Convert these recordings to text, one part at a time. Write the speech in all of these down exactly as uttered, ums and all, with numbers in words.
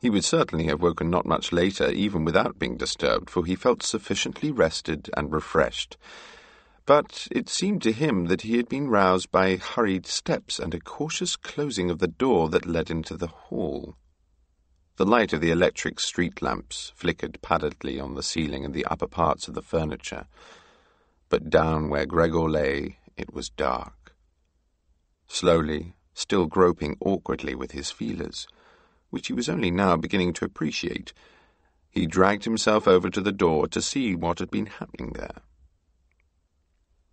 He would certainly have woken not much later, even without being disturbed, for he felt sufficiently rested and refreshed. But it seemed to him that he had been roused by hurried steps and a cautious closing of the door that led into the hall. The light of the electric street lamps flickered paddedly on the ceiling and the upper parts of the furniture, but down where Gregor lay it was dark. Slowly, still groping awkwardly with his feelers, which he was only now beginning to appreciate, he dragged himself over to the door to see what had been happening there.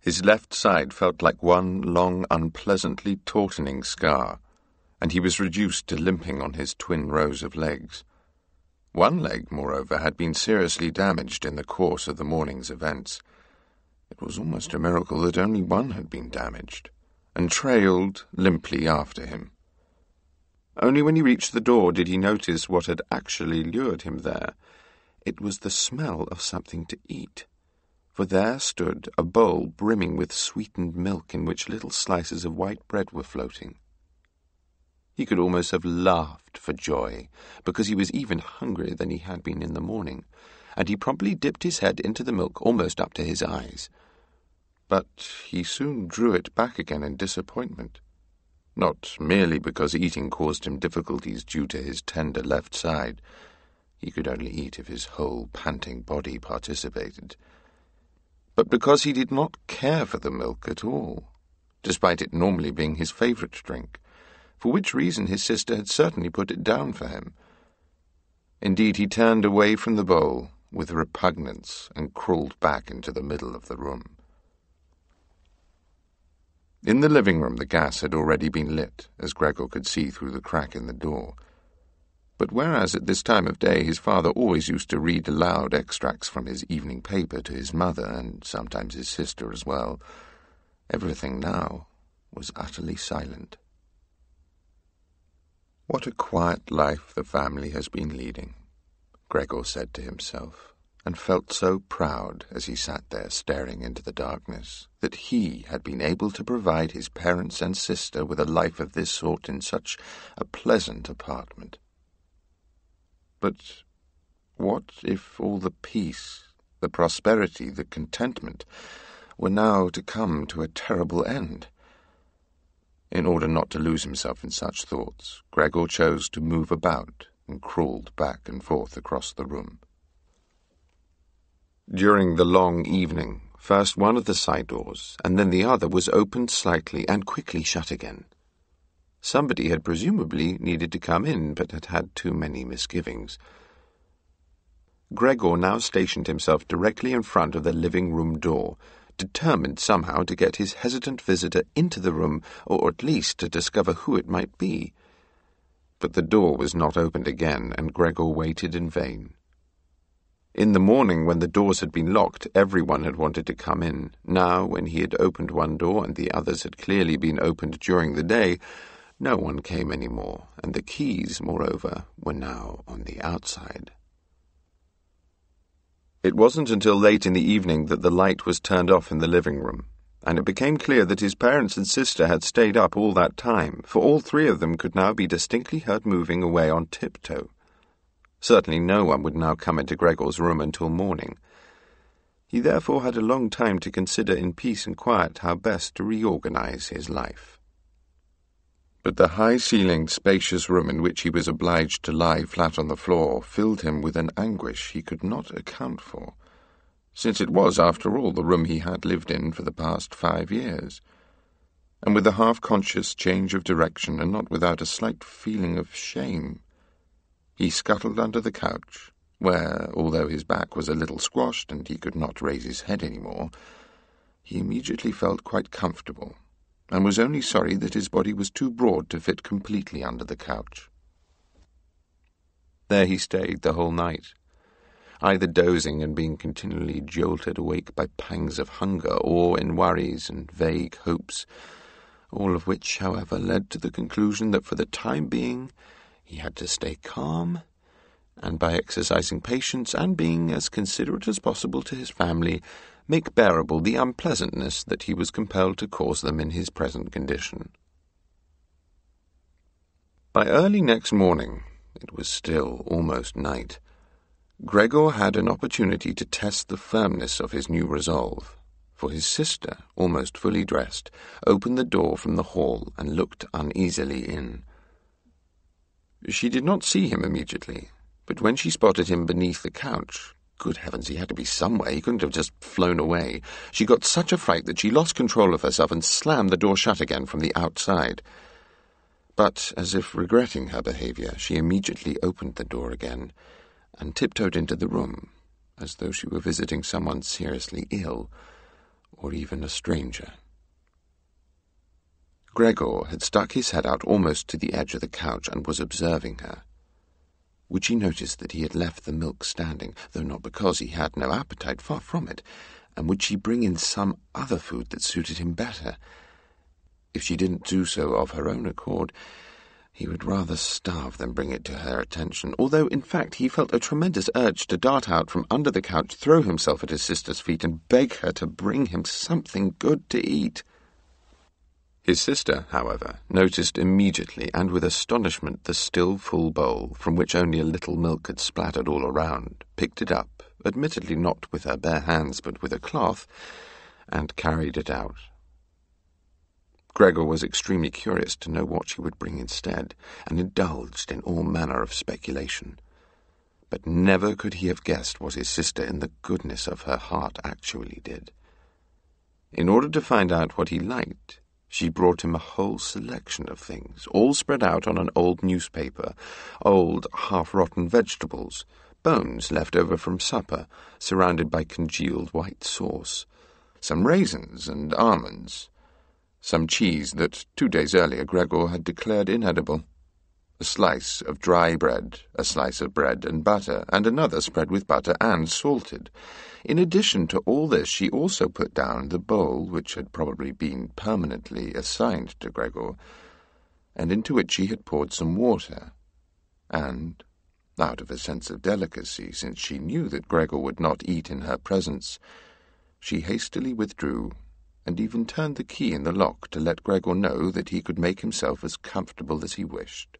His left side felt like one long, unpleasantly tautening scar, and he was reduced to limping on his twin rows of legs. One leg, moreover, had been seriously damaged in the course of the morning's events. It was almost a miracle that only one had been damaged, and trailed limply after him. Only when he reached the door did he notice what had actually lured him there. It was the smell of something to eat, for there stood a bowl brimming with sweetened milk in which little slices of white bread were floating. He could almost have laughed for joy, because he was even hungrier than he had been in the morning, and he promptly dipped his head into the milk almost up to his eyes. But he soon drew it back again in disappointment, not merely because eating caused him difficulties due to his tender left side. He could only eat if his whole panting body participated, but because he did not care for the milk at all, despite it normally being his favourite drink, for which reason his sister had certainly put it down for him. Indeed, he turned away from the bowl with repugnance and crawled back into the middle of the room. In the living room the gas had already been lit, as Gregor could see through the crack in the door. But whereas at this time of day his father always used to read aloud extracts from his evening paper to his mother, and sometimes his sister as well, everything now was utterly silent. "What a quiet life the family has been leading," Gregor said to himself, and felt so proud as he sat there staring into the darkness that he had been able to provide his parents and sister with a life of this sort in such a pleasant apartment. But what if all the peace, the prosperity, the contentment were now to come to a terrible end? In order not to lose himself in such thoughts, Gregor chose to move about and crawled back and forth across the room. During the long evening, first one of the side doors and then the other was opened slightly and quickly shut again. Somebody had presumably needed to come in, but had had too many misgivings. Gregor now stationed himself directly in front of the living room door, determined somehow to get his hesitant visitor into the room, or at least to discover who it might be. But the door was not opened again, and Gregor waited in vain. In the morning, when the doors had been locked, everyone had wanted to come in. Now, when he had opened one door and the others had clearly been opened during the day, no one came any more, and the keys, moreover, were now on the outside. It wasn't until late in the evening that the light was turned off in the living room, and it became clear that his parents and sister had stayed up all that time, for all three of them could now be distinctly heard moving away on tiptoe. Certainly no one would now come into Gregor's room until morning. He therefore had a long time to consider in peace and quiet how best to reorganize his life. But the high-ceilinged, spacious room in which he was obliged to lie flat on the floor filled him with an anguish he could not account for, since it was, after all, the room he had lived in for the past five years, and with a half-conscious change of direction, and not without a slight feeling of shame, he scuttled under the couch, where, although his back was a little squashed and he could not raise his head any more, he immediately felt quite comfortable, and was only sorry that his body was too broad to fit completely under the couch. There he stayed the whole night, either dozing and being continually jolted awake by pangs of hunger, or in worries and vague hopes, all of which, however, led to the conclusion that for the time being he had to stay calm, and by exercising patience and being as considerate as possible to his family, make bearable the unpleasantness that he was compelled to cause them in his present condition. By early next morning, It was still almost night. Gregor had an opportunity to test the firmness of his new resolve, for his sister, almost fully dressed, opened the door from the hall and looked uneasily in. She did not see him immediately, but when she spotted him beneath the couch— good heavens, he had to be somewhere, he couldn't have just flown away— she got such a fright that she lost control of herself and slammed the door shut again from the outside. But, as if regretting her behaviour, she immediately opened the door again and tiptoed into the room, as though she were visiting someone seriously ill, or even a stranger. Gregor had stuck his head out almost to the edge of the couch and was observing her. Would she notice that he had left the milk standing, though not because he had no appetite, far from it, and would she bring in some other food that suited him better? If she didn't do so of her own accord, he would rather starve than bring it to her attention, although, in fact, he felt a tremendous urge to dart out from under the couch, throw himself at his sister's feet, and beg her to bring him something good to eat. His sister, however, noticed immediately and with astonishment the still full bowl, from which only a little milk had splattered all around, picked it up, admittedly not with her bare hands but with a cloth, and carried it out. Gregor was extremely curious to know what she would bring instead, and indulged in all manner of speculation. But never could he have guessed what his sister, in the goodness of her heart, actually did. In order to find out what he liked, she brought him a whole selection of things, all spread out on an old newspaper, old, half-rotten vegetables, bones left over from supper, surrounded by congealed white sauce, some raisins and almonds, some cheese that two days earlier Gregor had declared inedible, a slice of dry bread, a slice of bread and butter, and another spread with butter and salted. In addition to all this, she also put down the bowl which had probably been permanently assigned to Gregor, and into which she had poured some water, and, out of a sense of delicacy, since she knew that Gregor would not eat in her presence, she hastily withdrew and even turned the key in the lock to let Gregor know that he could make himself as comfortable as he wished.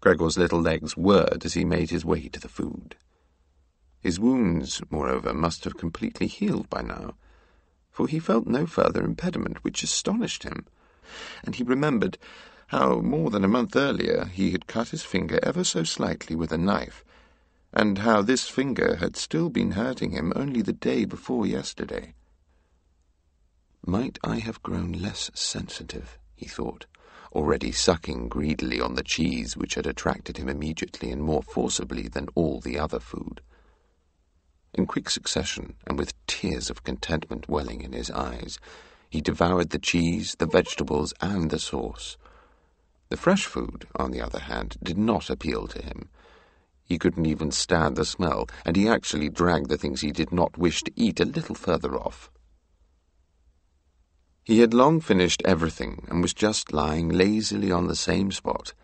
Gregor's little legs whirred as he made his way to the food. His wounds, moreover, must have completely healed by now, for he felt no further impediment, which astonished him, and he remembered how, more than a month earlier, he had cut his finger ever so slightly with a knife, and how this finger had still been hurting him only the day before yesterday. "Might I have grown less sensitive?" he thought, already sucking greedily on the cheese which had attracted him immediately and more forcibly than all the other food. In quick succession, and with tears of contentment welling in his eyes, he devoured the cheese, the vegetables, and the sauce. The fresh food, on the other hand, did not appeal to him. He couldn't even stand the smell, and he actually dragged the things he did not wish to eat a little further off. He had long finished everything and was just lying lazily on the same spot,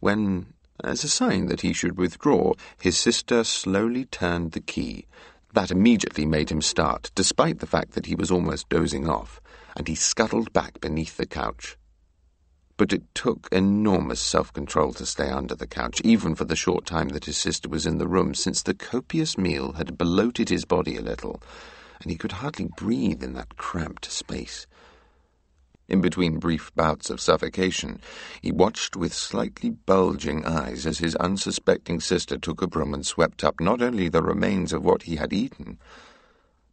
when, as a sign that he should withdraw, his sister slowly turned the key. That immediately made him start, despite the fact that he was almost dozing off, and he scuttled back beneath the couch. But it took enormous self-control to stay under the couch, even for the short time that his sister was in the room, since the copious meal had bloated his body a little, and he could hardly breathe in that cramped space. In between brief bouts of suffocation, he watched with slightly bulging eyes as his unsuspecting sister took a broom and swept up not only the remains of what he had eaten,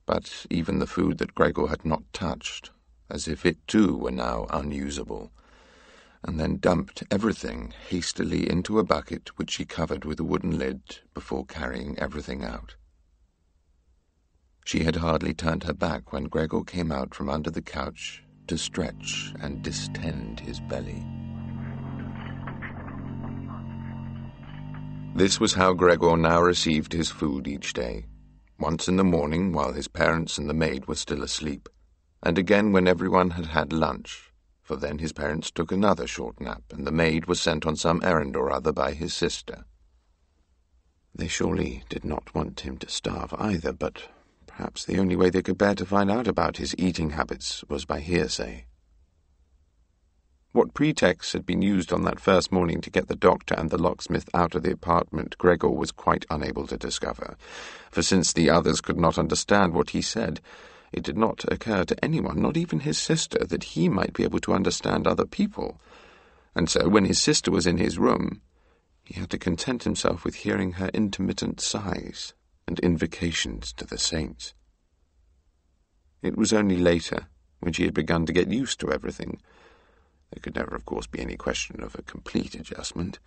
but even the food that Gregor had not touched, as if it too were now unusable, and then dumped everything hastily into a bucket which she covered with a wooden lid before carrying everything out. She had hardly turned her back when Gregor came out from under the couch to stretch and distend his belly. This was how Gregor now received his food each day, once in the morning while his parents and the maid were still asleep, and again when everyone had had lunch, for then his parents took another short nap, and the maid was sent on some errand or other by his sister. They surely did not want him to starve either, but perhaps the only way they could bear to find out about his eating habits was by hearsay. What pretext had been used on that first morning to get the doctor and the locksmith out of the apartment, Gregor was quite unable to discover, for since the others could not understand what he said, it did not occur to anyone, not even his sister, that he might be able to understand other people. And so, when his sister was in his room, he had to content himself with hearing her intermittent sighs and invocations to the saints. It was only later, when she had begun to get used to everything— there could never, of course, be any question of a complete adjustment—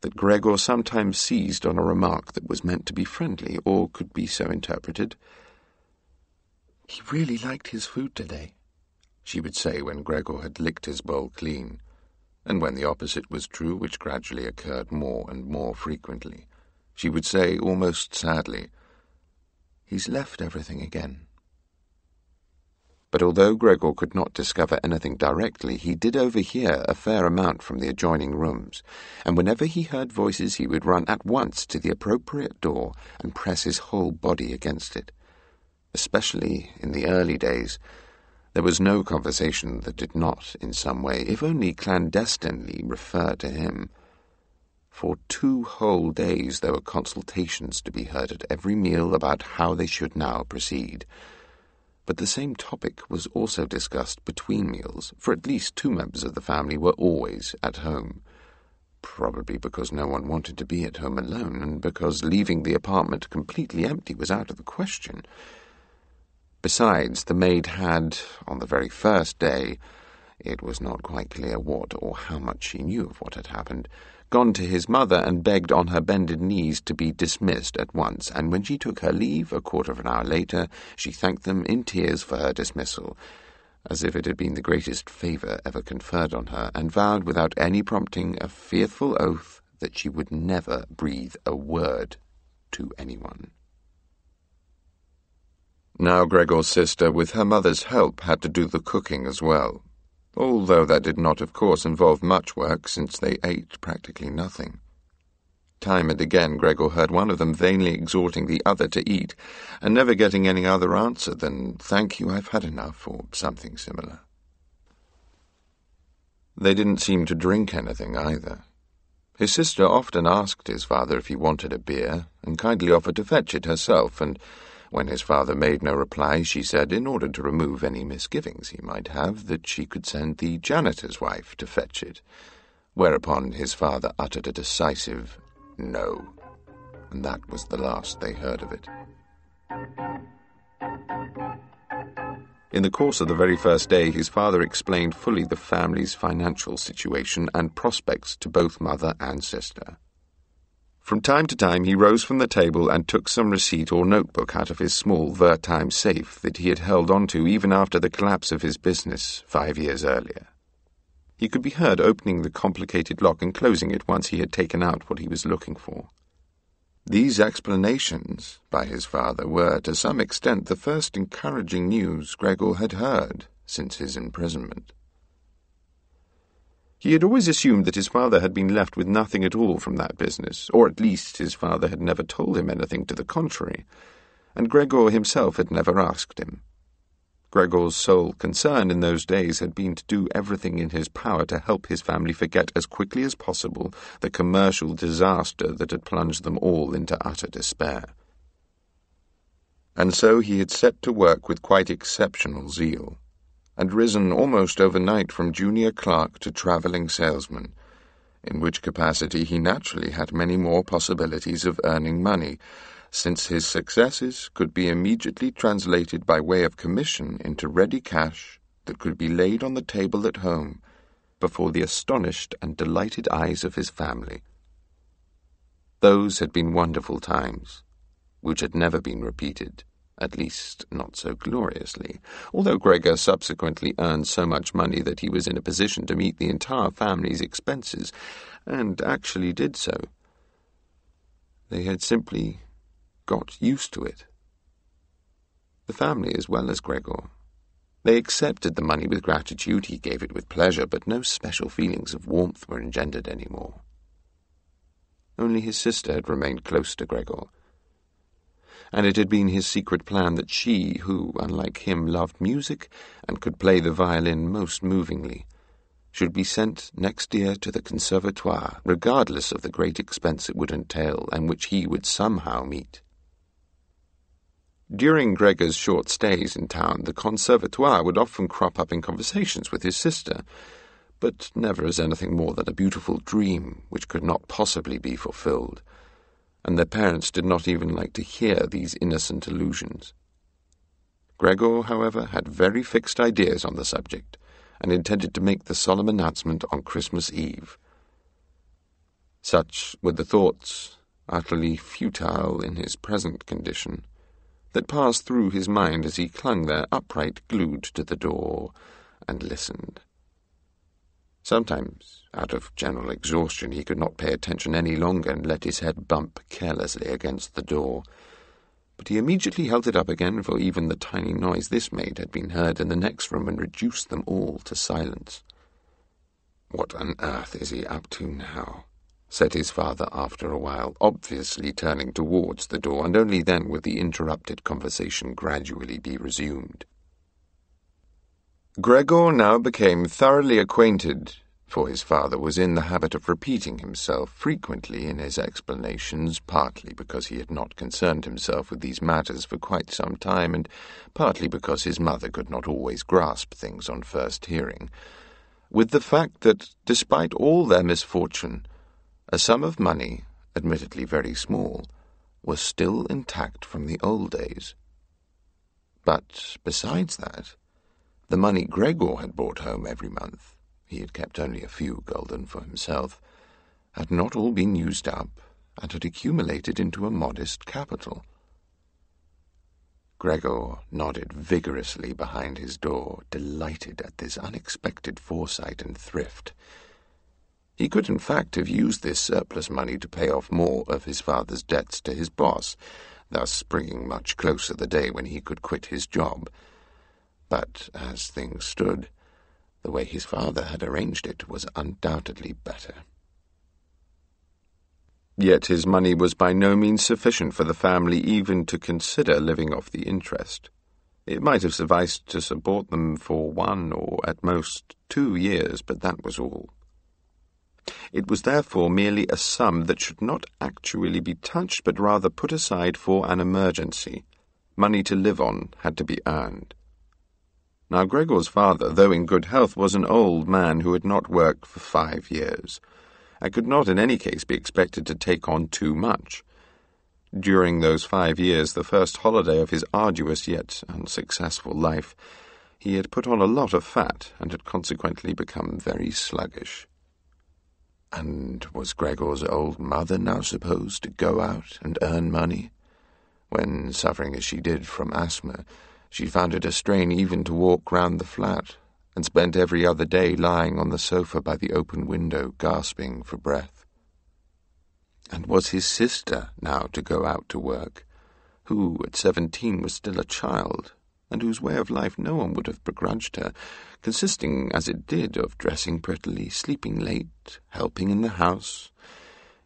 that Gregor sometimes seized on a remark that was meant to be friendly, or could be so interpreted. "He really liked his food today," she would say when Gregor had licked his bowl clean, and when the opposite was true, which gradually occurred more and more frequently, she would say almost sadly, "He's left everything again." But although Gregor could not discover anything directly, he did overhear a fair amount from the adjoining rooms, and whenever he heard voices he would run at once to the appropriate door and press his whole body against it. Especially in the early days, there was no conversation that did not, in some way, if only clandestinely, refer to him. For two whole days there were consultations to be heard at every meal about how they should now proceed. But the same topic was also discussed between meals, for at least two members of the family were always at home, probably because no one wanted to be at home alone, and because leaving the apartment completely empty was out of the question. Besides, the maid had, on the very first day, it was not quite clear what or how much she knew of what had happened, gone to his mother and begged on her bended knees to be dismissed at once, and when she took her leave a quarter of an hour later, she thanked them in tears for her dismissal, as if it had been the greatest favour ever conferred on her, and vowed without any prompting a fearful oath that she would never breathe a word to anyone. Now Gregor's sister, with her mother's help, had to do the cooking as well, although that did not, of course, involve much work, since they ate practically nothing. Time and again Gregor heard one of them vainly exhorting the other to eat, and never getting any other answer than, "Thank you, I've had enough," or something similar. They didn't seem to drink anything either. His sister often asked his father if he wanted a beer, and kindly offered to fetch it herself, and when his father made no reply, she said, in order to remove any misgivings he might have, that she could send the janitor's wife to fetch it, whereupon his father uttered a decisive no, and that was the last they heard of it. In the course of the very first day, his father explained fully the family's financial situation and prospects to both mother and sister. From time to time he rose from the table and took some receipt or notebook out of his small Wertheim safe that he had held on to even after the collapse of his business five years earlier. He could be heard opening the complicated lock and closing it once he had taken out what he was looking for. These explanations by his father were, to some extent, the first encouraging news Gregor had heard since his imprisonment. He had always assumed that his father had been left with nothing at all from that business, or at least his father had never told him anything to the contrary, and Gregor himself had never asked him. Gregor's sole concern in those days had been to do everything in his power to help his family forget as quickly as possible the commercial disaster that had plunged them all into utter despair. And so he had set to work with quite exceptional zeal, and risen almost overnight from junior clerk to travelling salesman, in which capacity he naturally had many more possibilities of earning money, since his successes could be immediately translated by way of commission into ready cash that could be laid on the table at home before the astonished and delighted eyes of his family. Those had been wonderful times, which had never been repeated, at least not so gloriously, although Gregor subsequently earned so much money that he was in a position to meet the entire family's expenses, and actually did so. They had simply got used to it. The family as well as Gregor. They accepted the money with gratitude, he gave it with pleasure, but no special feelings of warmth were engendered any more. Only his sister had remained close to Gregor, and it had been his secret plan that she, who, unlike him, loved music and could play the violin most movingly, should be sent next year to the Conservatoire, regardless of the great expense it would entail and which he would somehow meet. During Gregor's short stays in town, the Conservatoire would often crop up in conversations with his sister, but never as anything more than a beautiful dream which could not possibly be fulfilled, and their parents did not even like to hear these innocent allusions. Gregor, however, had very fixed ideas on the subject, and intended to make the solemn announcement on Christmas Eve. Such were the thoughts, utterly futile in his present condition, that passed through his mind as he clung there upright, glued to the door, and listened. Sometimes, out of general exhaustion, he could not pay attention any longer and let his head bump carelessly against the door, but he immediately held it up again, for even the tiny noise this made had been heard in the next room and reduced them all to silence. "What on earth is he up to now?" said his father after a while, obviously turning towards the door, and only then would the interrupted conversation gradually be resumed. Gregor now became thoroughly acquainted, for his father was in the habit of repeating himself frequently in his explanations, partly because he had not concerned himself with these matters for quite some time, and partly because his mother could not always grasp things on first hearing, with the fact that, despite all their misfortune, a sum of money, admittedly very small, was still intact from the old days. But besides that, the money Gregor had brought home every month (he had kept only a few gulden for himself) had not all been used up, and had accumulated into a modest capital. Gregor nodded vigorously behind his door, delighted at this unexpected foresight and thrift. He could, in fact, have used this surplus money to pay off more of his father's debts to his boss, thus bringing much closer the day when he could quit his job. But, as things stood, the way his father had arranged it was undoubtedly better. Yet his money was by no means sufficient for the family even to consider living off the interest. It might have sufficed to support them for one or, at most, two years, but that was all. It was therefore merely a sum that should not actually be touched, but rather put aside for an emergency. Money to live on had to be earned. Now Gregor's father, though in good health, was an old man who had not worked for five years, and could not in any case be expected to take on too much. During those five years, the first holiday of his arduous yet unsuccessful life, he had put on a lot of fat, and had consequently become very sluggish. And was Gregor's old mother now supposed to go out and earn money, when, suffering as she did from asthma, she found it a strain even to walk round the flat, and spent every other day lying on the sofa by the open window, gasping for breath? And was his sister now to go out to work, who at seventeen was still a child, and whose way of life no one would have begrudged her, consisting as it did of dressing prettily, sleeping late, helping in the house,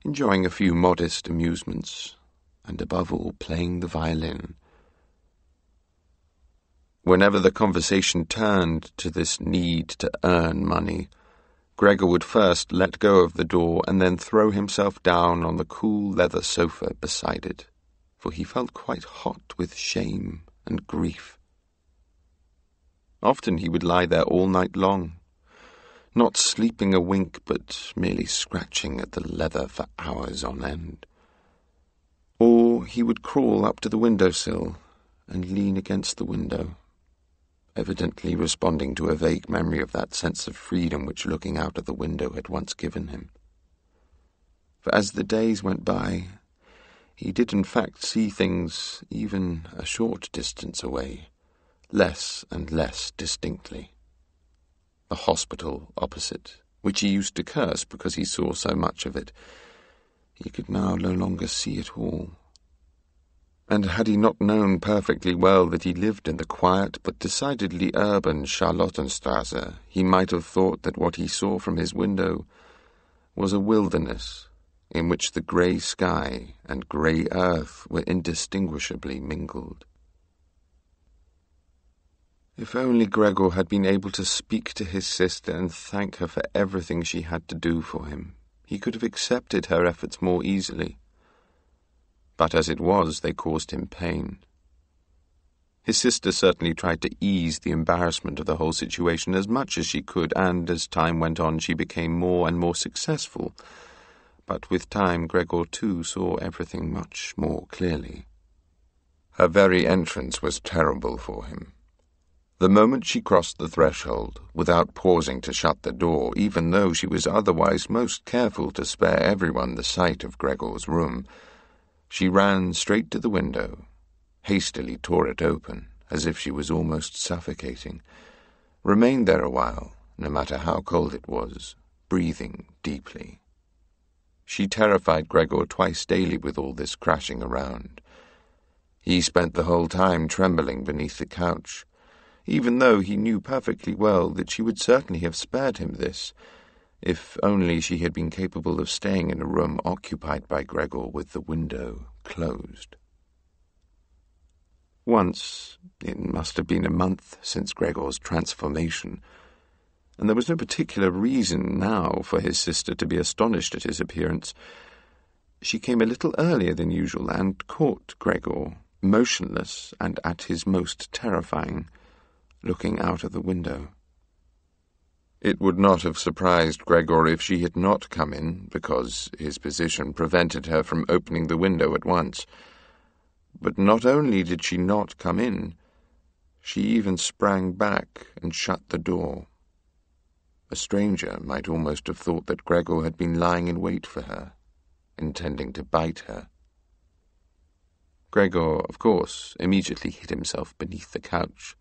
enjoying a few modest amusements, and above all playing the violin? Whenever the conversation turned to this need to earn money, Gregor would first let go of the door and then throw himself down on the cool leather sofa beside it, for he felt quite hot with shame and grief. Often he would lie there all night long, not sleeping a wink, but merely scratching at the leather for hours on end. Or he would crawl up to the windowsill and lean against the window, evidently responding to a vague memory of that sense of freedom which looking out of the window had once given him. For as the days went by, he did in fact see things even a short distance away, less and less distinctly. The hospital opposite, which he used to curse because he saw so much of it, he could now no longer see at all. And had he not known perfectly well that he lived in the quiet but decidedly urban Charlottenstrasse, he might have thought that what he saw from his window was a wilderness in which the grey sky and grey earth were indistinguishably mingled. If only Gregor had been able to speak to his sister and thank her for everything she had to do for him, he could have accepted her efforts more easily. But as it was, they caused him pain. His sister certainly tried to ease the embarrassment of the whole situation as much as she could, and as time went on she became more and more successful. But with time Gregor too saw everything much more clearly. Her very entrance was terrible for him. The moment she crossed the threshold, without pausing to shut the door, even though she was otherwise most careful to spare everyone the sight of Gregor's room, she ran straight to the window, hastily tore it open, as if she was almost suffocating, remained there a while, no matter how cold it was, breathing deeply. She terrified Gregor twice daily with all this crashing around. He spent the whole time trembling beneath the couch, even though he knew perfectly well that she would certainly have spared him this, if only she had been capable of staying in a room occupied by Gregor with the window closed. Once, it must have been a month since Gregor's transformation, and there was no particular reason now for his sister to be astonished at his appearance. She came a little earlier than usual and caught Gregor, motionless and at his most terrifying, looking out of the window. It would not have surprised Gregor if she had not come in, because his position prevented her from opening the window at once. But not only did she not come in, she even sprang back and shut the door. A stranger might almost have thought that Gregor had been lying in wait for her, intending to bite her. Gregor, of course, immediately hid himself beneath the couch,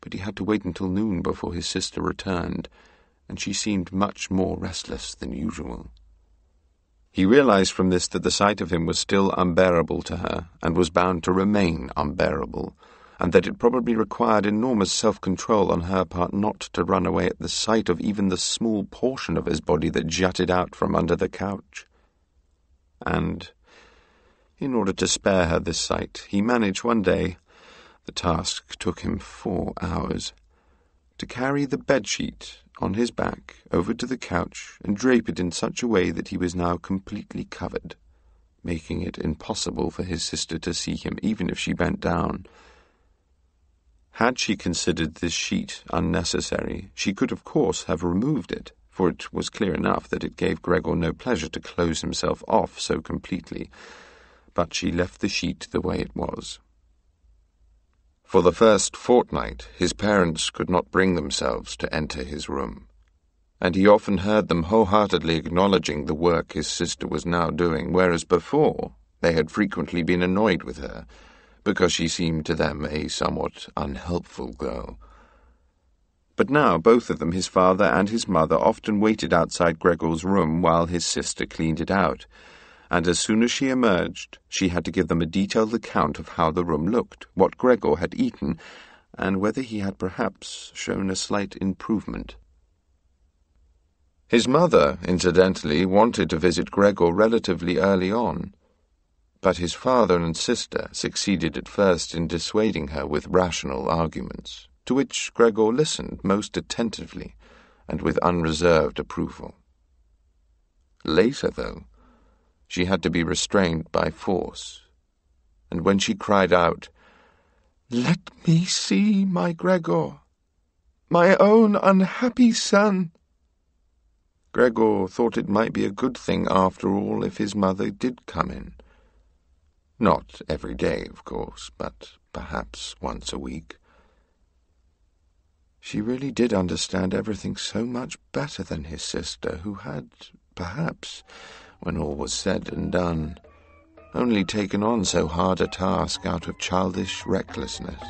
but he had to wait until noon before his sister returned, and she seemed much more restless than usual. He realized from this that the sight of him was still unbearable to her, and was bound to remain unbearable, and that it probably required enormous self-control on her part not to run away at the sight of even the small portion of his body that jutted out from under the couch. And, in order to spare her this sight, he managed one day— the task took him four hours, to carry the bedsheet on his back over to the couch and drape it in such a way that he was now completely covered, making it impossible for his sister to see him, even if she bent down. Had she considered this sheet unnecessary, she could of course have removed it, for it was clear enough that it gave Gregor no pleasure to close himself off so completely, but she left the sheet the way it was. For the first fortnight his parents could not bring themselves to enter his room, and he often heard them wholeheartedly acknowledging the work his sister was now doing, whereas before they had frequently been annoyed with her, because she seemed to them a somewhat unhelpful girl. But now both of them, his father and his mother, often waited outside Gregor's room while his sister cleaned it out, and as soon as she emerged, she had to give them a detailed account of how the room looked, what Gregor had eaten, and whether he had perhaps shown a slight improvement. His mother, incidentally, wanted to visit Gregor relatively early on, but his father and sister succeeded at first in dissuading her with rational arguments, to which Gregor listened most attentively and with unreserved approval. Later, though, she had to be restrained by force, and when she cried out, "Let me see my Gregor, my own unhappy son," Gregor thought it might be a good thing after all if his mother did come in. Not every day, of course, but perhaps once a week. She really did understand everything so much better than his sister, who had, perhaps, when all was said and done, only taken on so hard a task out of childish recklessness.